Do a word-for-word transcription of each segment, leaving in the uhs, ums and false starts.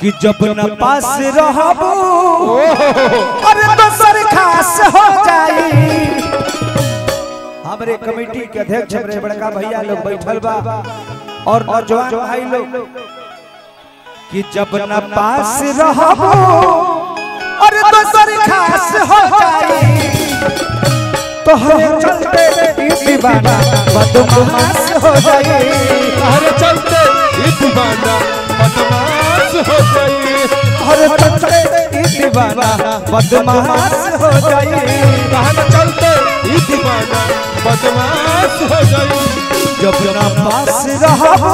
कि जब न पास रहबू और दोसर खास हो जाई। हमरे कमेटी के अध्यक्ष हमरे बड़का भैया लोग बैठल बा और नौजवान भाई लोग कि जब न पास रहबू और दोसर खास हो जाई तो हरे चलते दीवाना बदमाश हो जाई। हरे चलते दीवाना बदमाश हो जाए। हर चलते दीवाना बदमाश हो जाए। हर चलते दीवाना बदमाश हो जाए। जब ना पास रहबू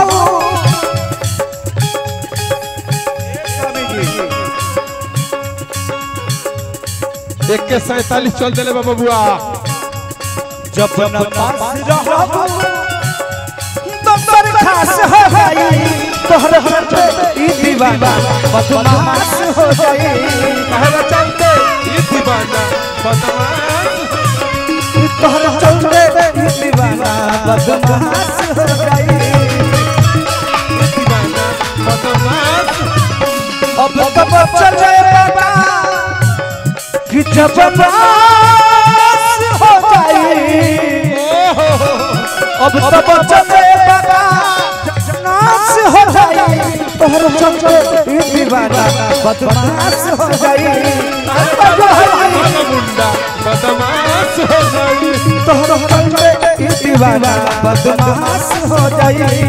एक के सैंतालीस चल दिले बाबा बुआ। जब ना पास रहबू तब खास हो जाए। हर हर चलते दीवाना बदमाश हो जाए। हर चलते दीवाना बदमाश। हर चलते दीवाना बदमाश हो जाए। दीवाना बदमाश। अब कब चले पता कि जब बदमाश हो जाए। अब कब चले पता हो जाए। तोहर चलते दीवाना बदमाश हो जाए। बदमाश हो जाए। तोहर चलते दीवाना बदमाश हो जाए।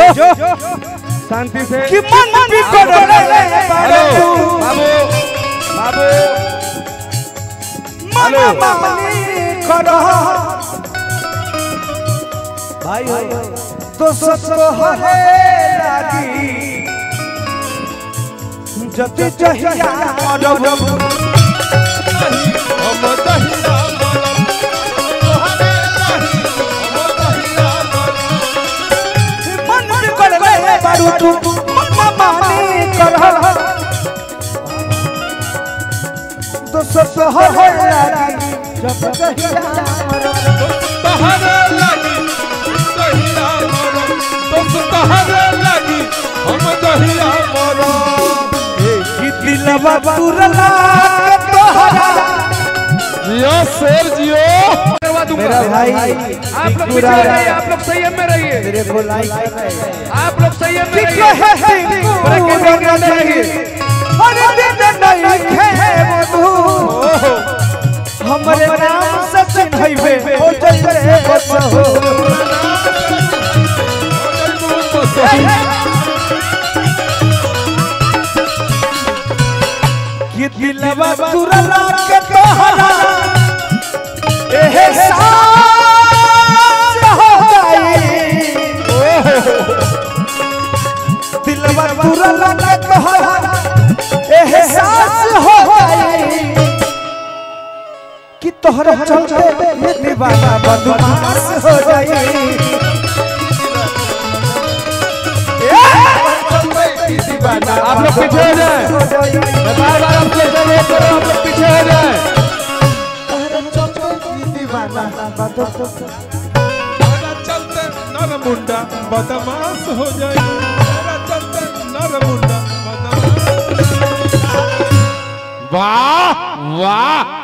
जो शांति से कि मन भी करो बाबू बाबू मन मानी करो भाई तो ससुर होए लागी जति जहिया मरब हम तहिया तो हो लागी जब कहिया मरब तहरे लागी कहिया मरब तुम तहरे लागी हम कहिया मरब। ए कि दिलवा तुरला के तोहरा जियो शेर जियो करवा दूंगा मेरा भाई। आप लोग पीछे रहिए, आप लोग संयम में रहिए। मेरे को लाइक करना है, आप लोग संयम में रहिए, ब्रेक में रहिए। अरे दिन नहीं खे बधू हमरे नाम सच भइबे हो जइसे बसहो। कि दिलवा तुरला के तोहरा एहे सास हो जाई। दिलवा तुरला के तोहरा कि तोहर चलते दीवाना बदमाश हो जाए। आप लोग पीछे हो जाए, बार बार आप लोग पीछे हो जाए। चलते नर मुंडा बदमाश हो जाए। चलते नर मुंडा बदमाश। वाह वाह।